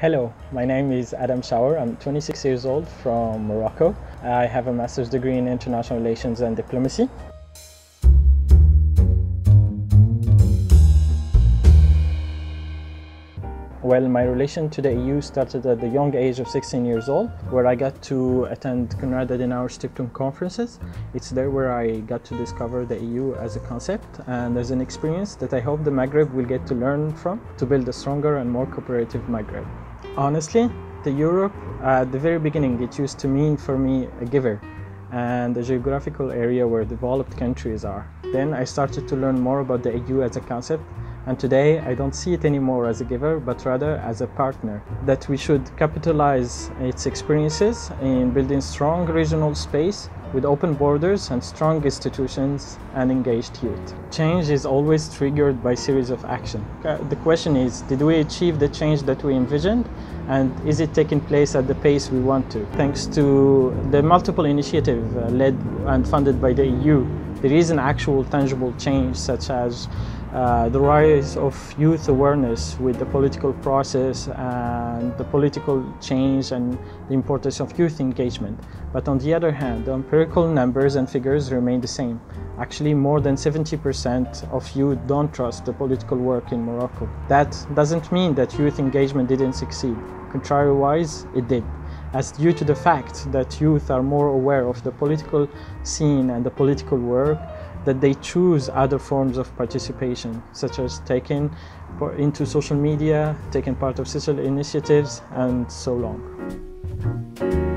Hello, my name is Adam Mchaouar. I'm 26 years old from Morocco. I have a master's degree in international relations and diplomacy. Well, my relation to the EU started at the young age of 16 years old, where I got to attend Konrad Adenauer Stiftung conferences. It's there where I got to discover the EU as a concept and as an experience that I hope the Maghreb will get to learn from to build a stronger and more cooperative Maghreb. Honestly, the Europe, at the very beginning, it used to mean for me a giver and a geographical area where developed countries are. Then I started to learn more about the EU as a concept. And today, I don't see it anymore as a giver, but rather as a partner. That we should capitalize its experiences in building strong regional space with open borders and strong institutions and engaged youth. Change is always triggered by a series of actions. The question is, did we achieve the change that we envisioned? And is it taking place at the pace we want to? Thanks to the multiple initiatives led and funded by the EU, there is an actual tangible change, such as the rise of youth awareness with the political process and the political change and the importance of youth engagement. But on the other hand, the empirical numbers and figures remain the same. Actually, more than 70% of youth don't trust the political work in Morocco. That doesn't mean that youth engagement didn't succeed. Contrariwise, it did. As due to the fact that youth are more aware of the political scene and the political work, that they choose other forms of participation, such as taking part into social media, taking part of social initiatives, and so on.